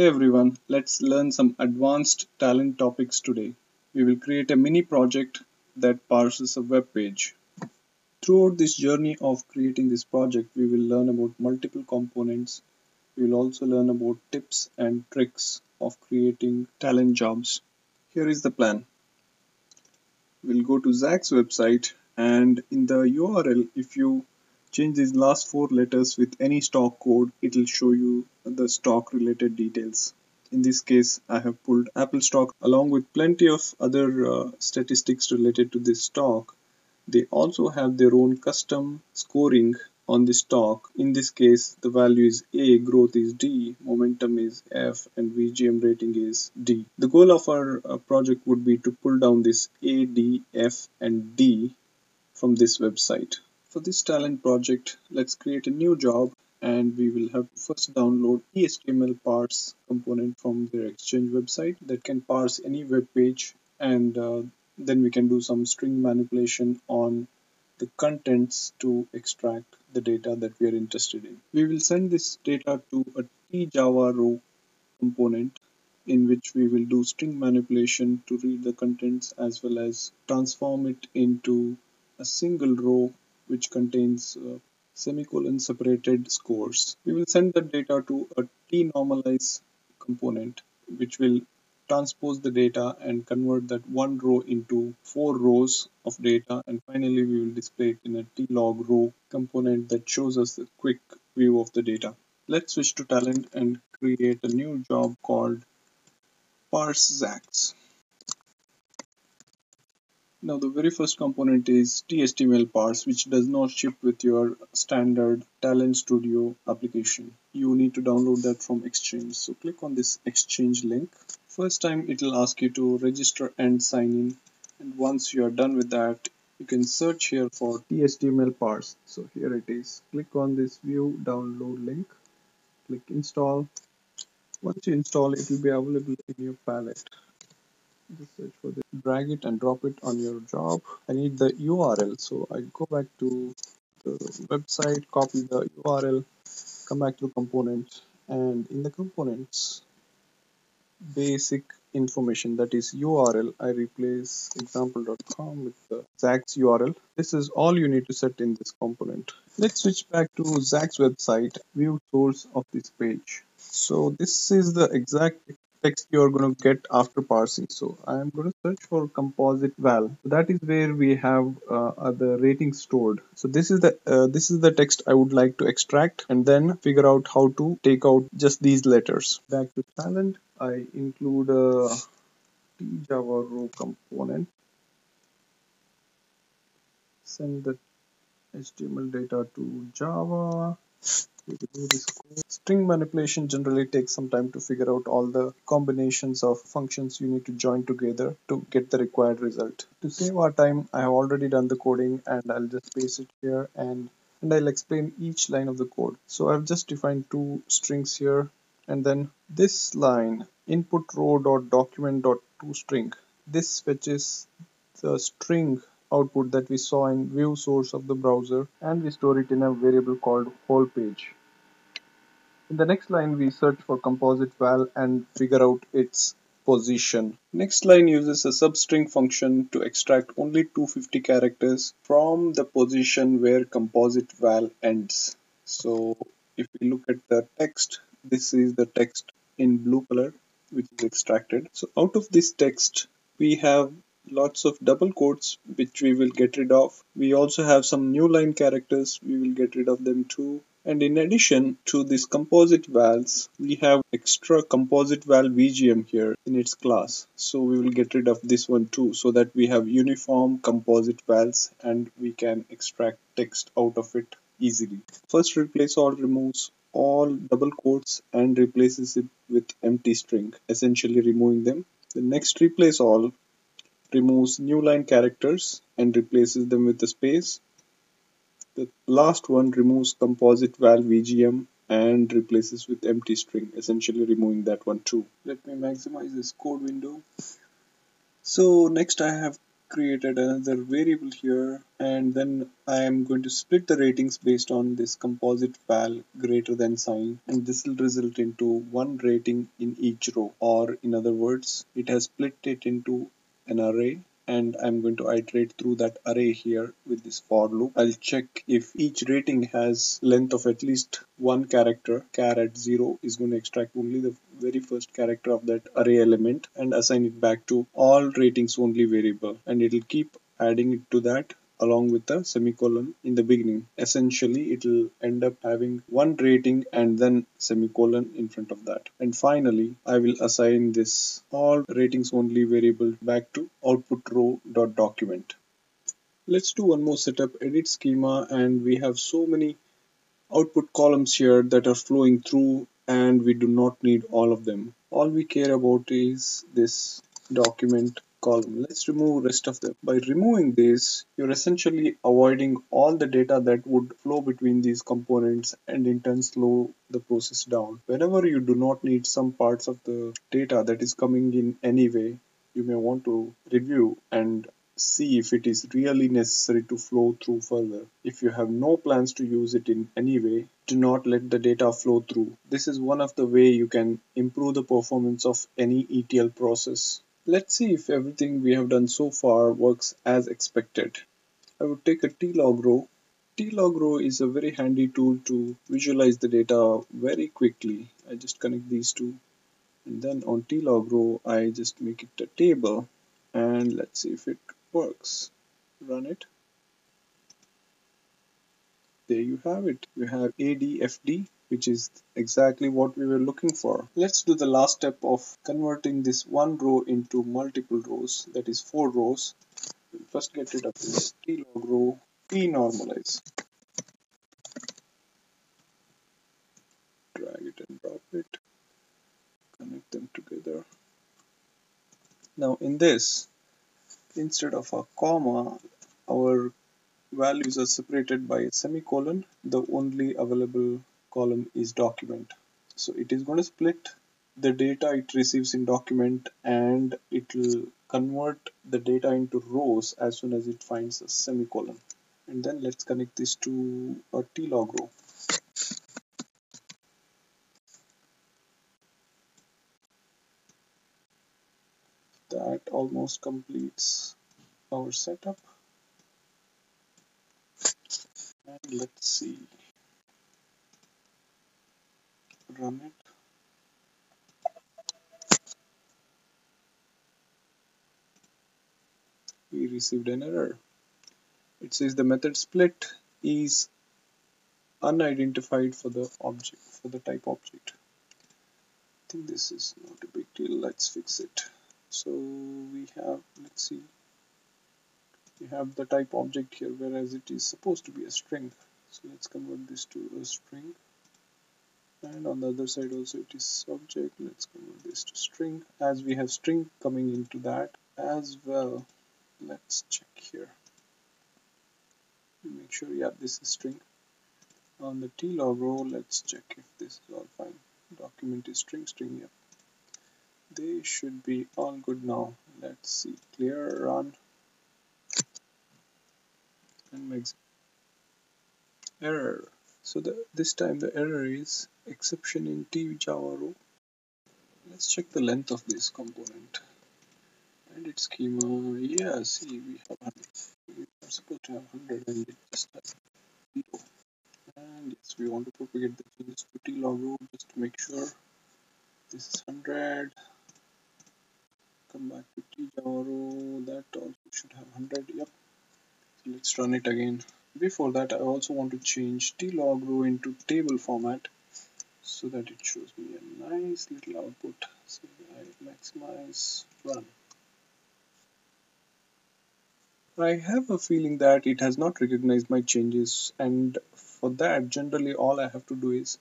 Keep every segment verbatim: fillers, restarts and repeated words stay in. Hey everyone, let's learn some advanced Talend topics today. We will create a mini project that parses a web page. Throughout this journey of creating this project, we will learn about multiple components. We will also learn about tips and tricks of creating Talend jobs. Here is the plan. We'll go to Zacks website, and in the U R L, if you change these last four letters with any stock code, it will show you the stock related details. In this case, I have pulled Apple stock along with plenty of other uh, statistics related to this stock. They also have their own custom scoring on the stock. In this case, the value is A, growth is D, momentum is F, and V G M rating is D. The goal of our uh, project would be to pull down this A, D, F, and D from this website. For this Talend project, let's create a new job, and we will have to first download tHTMLParse component from their Exchange website that can parse any web page, and uh, then we can do some string manipulation on the contents to extract the data that we are interested in. We will send this data to a tJavaRow component in which we will do string manipulation to read the contents as well as transform it into a single row which contains uh, semicolon separated scores. We will send the data to a tNormalize component, which will transpose the data and convert that one row into four rows of data. And finally, we will display it in a tLogRow component that shows us the quick view of the data. Let's switch to Talend and create a new job called Parse Zacks. Now the very first component is tHTMLParse, which does not ship with your standard Talend Studio application. You need to download that from Exchange. So click on this Exchange link. First time it will ask you to register and sign in. And once you are done with that, you can search here for tHTMLParse. So here it is. Click on this View Download link. Click Install. Once you install, it will be available in your palette. Just search for this, drag it and drop it on your job. I need the U R L, so I go back to the website, copy the U R L, come back to components, and in the components, basic information, that is U R L, I replace example dot com with the Zacks U R L. This is all you need to set in this component. Let's switch back to Zacks website, view source of this page. So this is the exact text you are going to get after parsing. So I am going to search for composite val. That is where we have uh, the ratings stored. So this is the uh, this is the text I would like to extract, and then figure out how to take out just these letters. Back to Talend, I include a tJavaRow component. Send the H T M L data to Java. String manipulation generally takes some time to figure out all the combinations of functions you need to join together to get the required result. To save our time, I have already done the coding, and I'll just paste it here, and, and I'll explain each line of the code. So I've just defined two strings here, and then this line, input row dot document dot toString, this fetches the string output that we saw in view source of the browser, and we store it in a variable called whole page. In the next line, we search for composite val and figure out its position. Next line uses a substring function to extract only two hundred fifty characters from the position where composite val ends. So if we look at the text, this is the text in blue color which is extracted. So out of this text, we have lots of double quotes which we will get rid of. We also have some new line characters, we will get rid of them too. And in addition to these composite vals, we have extra composite val V G M here in its class. So we will get rid of this one too, so that we have uniform composite vals and we can extract text out of it easily. First replace all removes all double quotes and replaces it with empty string, essentially removing them. The next replace all removes new line characters and replaces them with a space. The last one removes composite val V G M and replaces with empty string, essentially removing that one too. Let me maximize this code window. So next I have created another variable here, and then I am going to split the ratings based on this composite val greater than sign, and this will result into one rating in each row, or in other words, it has split it into an array. And I'm going to iterate through that array here with this for loop. I'll check if each rating has length of at least one character. Char at zero is going to extract only the very first character of that array element and assign it back to all ratings only variable. And it'll keep adding it to that along with a semicolon in the beginning. Essentially, it'll end up having one rating and then semicolon in front of that. And finally, I will assign this all ratings only variable back to output row dot document. Let's do one more setup, edit schema, and we have so many output columns here that are flowing through, and we do not need all of them. All we care about is this document column. Let's remove rest of them. By removing this, you're essentially avoiding all the data that would flow between these components and in turn slow the process down. Whenever you do not need some parts of the data that is coming in anyway, you may want to review and see if it is really necessary to flow through further. If you have no plans to use it in any way, do not let the data flow through. This is one of the ways you can improve the performance of any E T L process. Let's see if everything we have done so far works as expected. I would take a tLogRow. tLogRow is a very handy tool to visualize the data very quickly. I just connect these two, and then on tLogRow I just make it a table, and let's see if it works. Run it. There you have it. You have A D F D, which is exactly what we were looking for. Let's do the last step of converting this one row into multiple rows, that is four rows. We'll first get rid of this tLogRow, tNormalize. Drag it and drop it. Connect them together. Now in this, instead of a comma, our values are separated by a semicolon. The only available column is document. So it is going to split the data it receives in document, and it will convert the data into rows as soon as it finds a semicolon. And then let's connect this to a tLogRow. That almost completes our setup. And let's see. Run it. We received an error. It says the method split is unidentified for the object, for the type object. I think this is not a big deal. Let's fix it. So we have, let's see, we have the type object here, whereas it is supposed to be a string. So let's convert this to a string. And on the other side also it is subject. Let's convert this to string, as we have string coming into that as well. Let's check here. Make sure, yeah, this is string. On the tLogRow, let's check if this is all fine. Document is string, string, yeah. They should be all good now. Let's see, clear, run, and makes error. So the, this time the error is exception in tJavaRow. Let's check the length of this component. And its schema, yeah, see, we have one hundred. We are supposed to have one hundred, and it just has zero. And yes, we want to propagate the changes to tLogRow just to make sure. This is one hundred. Come back to tJavaRow, that also should have one hundred, yep. So let's run it again. Before that, I also want to change tLogRow into table format so that it shows me a nice little output. So I maximize, run. I have a feeling that it has not recognized my changes, and for that, generally all I have to do is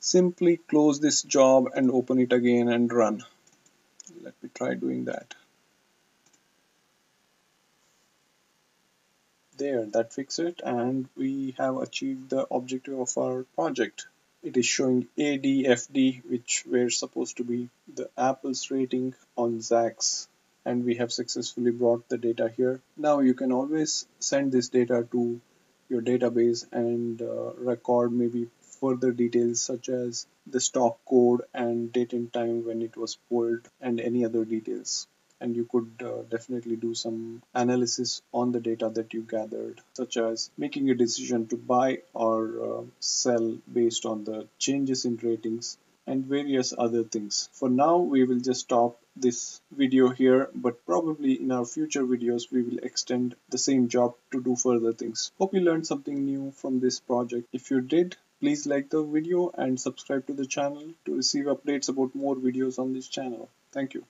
simply close this job and open it again and run. Let me try doing that. There, that fixes it, and we have achieved the objective of our project. It is showing A D F D, which were supposed to be the apples rating on Zacks. and we have successfully brought the data here. Now you can always send this data to your database and uh, record maybe further details such as the stock code and date and time when it was pulled and any other details. And you could uh, definitely do some analysis on the data that you gathered, such as making a decision to buy or uh, sell based on the changes in ratings and various other things. For now, we will just stop this video here, but probably in our future videos we will extend the same job to do further things. Hope you learned something new from this project. If you did, please like the video and subscribe to the channel to receive updates about more videos on this channel. Thank you.